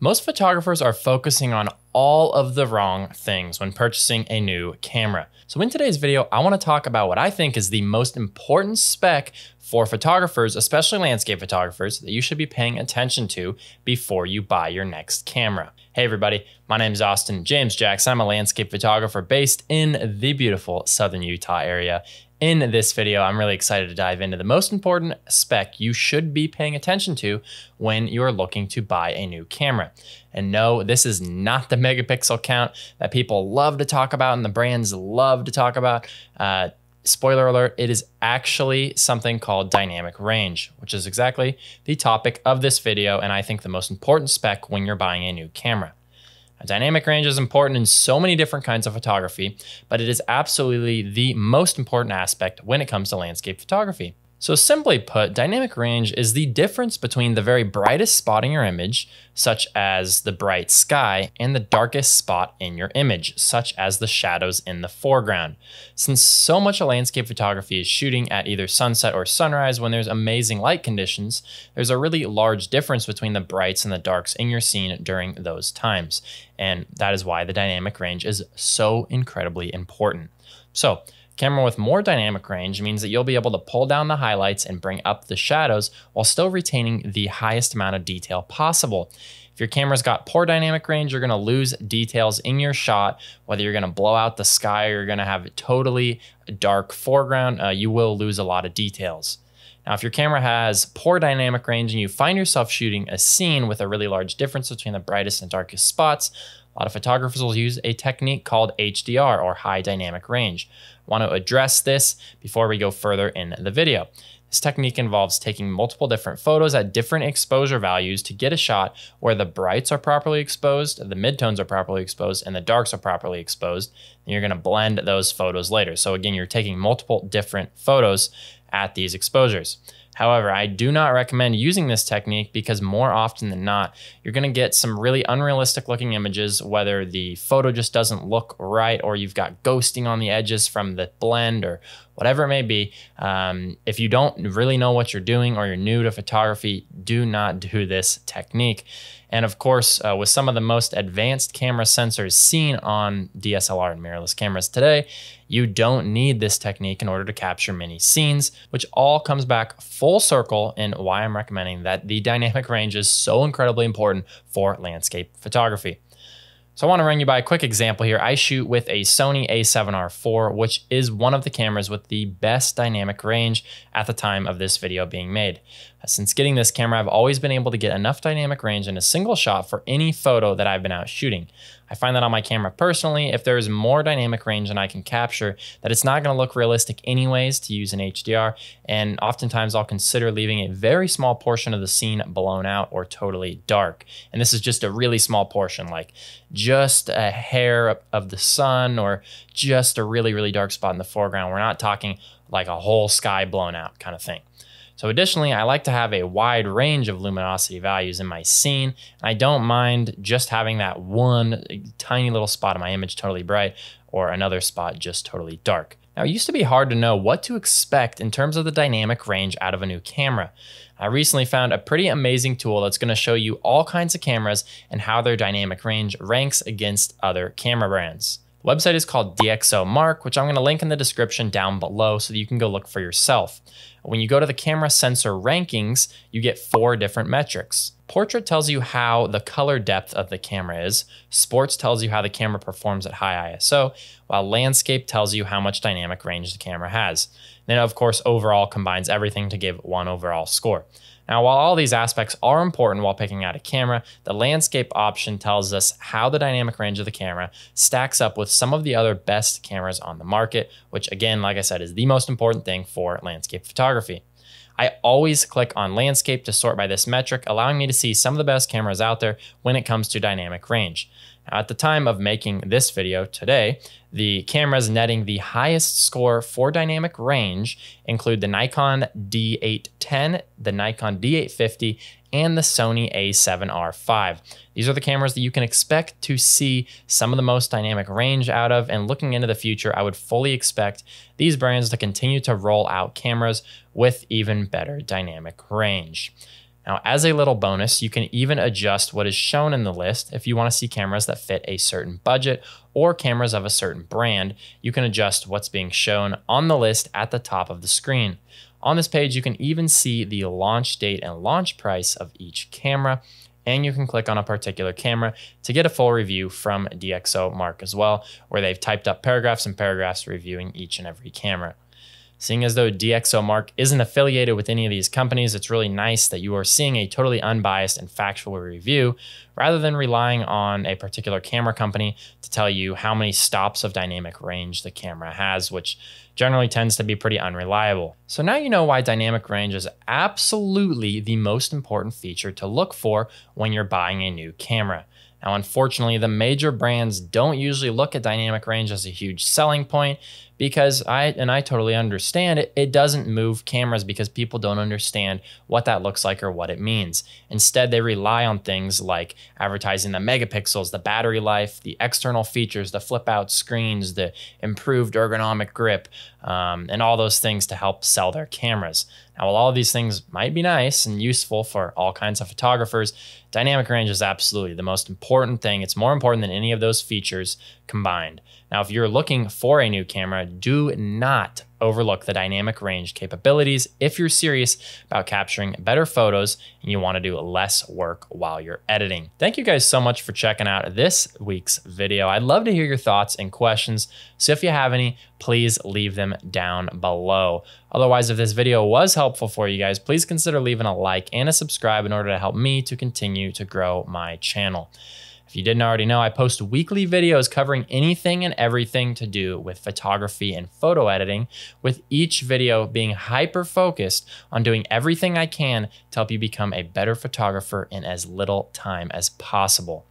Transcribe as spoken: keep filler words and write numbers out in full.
Most photographers are focusing on all of the wrong things when purchasing a new camera. So in today's video, I want to talk about what I think is the most important spec for photographers, especially landscape photographers, that you should be paying attention to before you buy your next camera. Hey everybody, my name is Austin James Jackson. I'm a landscape photographer based in the beautiful Southern Utah area. In this video, I'm really excited to dive into the most important spec you should be paying attention to when you're looking to buy a new camera. And no, this is not the megapixel count that people love to talk about and the brands love to talk about. Uh, spoiler alert, it is actually something called dynamic range, which is exactly the topic of this video, and I think the most important spec when you're buying a new camera. Dynamic range is important in so many different kinds of photography, but it is absolutely the most important aspect when it comes to landscape photography. So simply put, dynamic range is the difference between the very brightest spot in your image, such as the bright sky, and the darkest spot in your image, such as the shadows in the foreground. Since so much of landscape photography is shooting at either sunset or sunrise when there's amazing light conditions, there's a really large difference between the brights and the darks in your scene during those times. And that is why the dynamic range is so incredibly important. So, camera with more dynamic range means that you'll be able to pull down the highlights and bring up the shadows while still retaining the highest amount of detail possible. If your camera's got poor dynamic range, you're gonna lose details in your shot. Whether you're gonna blow out the sky or you're gonna have a totally dark foreground, uh, you will lose a lot of details. Now, if your camera has poor dynamic range and you find yourself shooting a scene with a really large difference between the brightest and darkest spots, a lot of photographers will use a technique called H D R, or high dynamic range. I want to address this before we go further in the video. This technique involves taking multiple different photos at different exposure values to get a shot where the brights are properly exposed, the midtones are properly exposed, and the darks are properly exposed. And you're going to blend those photos later. So again, you're taking multiple different photos at these exposures. However, I do not recommend using this technique because more often than not, you're gonna get some really unrealistic looking images, whether the photo just doesn't look right or you've got ghosting on the edges from the blend or whatever it may be. Um, if you don't really know what you're doing or you're new to photography, do not do this technique. And of course, uh, with some of the most advanced camera sensors seen on D S L R and mirrorless cameras today, you don't need this technique in order to capture many scenes, which all comes back full circle in why I'm recommending that the dynamic range is so incredibly important for landscape photography. So I want to run you by a quick example here. I shoot with a Sony A seven R four, which is one of the cameras with the best dynamic range at the time of this video being made. Since getting this camera, I've always been able to get enough dynamic range in a single shot for any photo that I've been out shooting. I find that on my camera personally, if there is more dynamic range than I can capture, that it's not going to look realistic anyways to use an H D R, and oftentimes I'll consider leaving a very small portion of the scene blown out or totally dark. And this is just a really small portion, like just a hair of the sun or just a really, really dark spot in the foreground. We're not talking like a whole sky blown out kind of thing. So additionally, I like to have a wide range of luminosity values in my scene. I don't mind just having that one tiny little spot in my image totally bright or another spot just totally dark. Now, it used to be hard to know what to expect in terms of the dynamic range out of a new camera. I recently found a pretty amazing tool that's going to show you all kinds of cameras and how their dynamic range ranks against other camera brands. The website is called DxOMark, which I'm going to link in the description down below so that you can go look for yourself. When you go to the camera sensor rankings, you get four different metrics. Portrait tells you how the color depth of the camera is. Sports tells you how the camera performs at high I S O, while landscape tells you how much dynamic range the camera has. And then, of course, overall combines everything to give one overall score. Now, while all these aspects are important while picking out a camera, the landscape option tells us how the dynamic range of the camera stacks up with some of the other best cameras on the market, which again, like I said, is the most important thing for landscape photography. I always click on landscape to sort by this metric, allowing me to see some of the best cameras out there when it comes to dynamic range. Now, at the time of making this video today, the cameras netting the highest score for dynamic range include the Nikon D eight ten, the Nikon D eight fifty, and the Sony A seven R five. These are the cameras that you can expect to see some of the most dynamic range out of, and looking into the future, I would fully expect these brands to continue to roll out cameras with even better dynamic range. Now, as a little bonus, you can even adjust what is shown in the list. If you want to see cameras that fit a certain budget or cameras of a certain brand, you can adjust what's being shown on the list at the top of the screen. On this page, you can even see the launch date and launch price of each camera, and you can click on a particular camera to get a full review from DxOMark as well, where they've typed up paragraphs and paragraphs reviewing each and every camera. Seeing as though DxOMark isn't affiliated with any of these companies, it's really nice that you are seeing a totally unbiased and factual review rather than relying on a particular camera company to tell you how many stops of dynamic range the camera has, which generally tends to be pretty unreliable. So now you know why dynamic range is absolutely the most important feature to look for when you're buying a new camera. Now, unfortunately, the major brands don't usually look at dynamic range as a huge selling point because I, and I totally understand it, it doesn't move cameras because people don't understand what that looks like or what it means. Instead, they rely on things like advertising the megapixels, the battery life, the external features, the flip out screens, the improved ergonomic grip, um, and all those things to help sell their cameras. Now, while all of these things might be nice and useful for all kinds of photographers, dynamic range is absolutely the most important thing. It's more important than any of those features combined. Now, if you're looking for a new camera, do not overlook the dynamic range capabilities if you're serious about capturing better photos and you want to do less work while you're editing. Thank you guys so much for checking out this week's video. I'd love to hear your thoughts and questions, so if you have any, please leave them down below. Otherwise, if this video was helpful for you guys, please consider leaving a like and a subscribe in order to help me to continue to grow my channel. If you didn't already know, I post weekly videos covering anything and everything to do with photography and photo editing, with each video being hyper-focused on doing everything I can to help you become a better photographer in as little time as possible.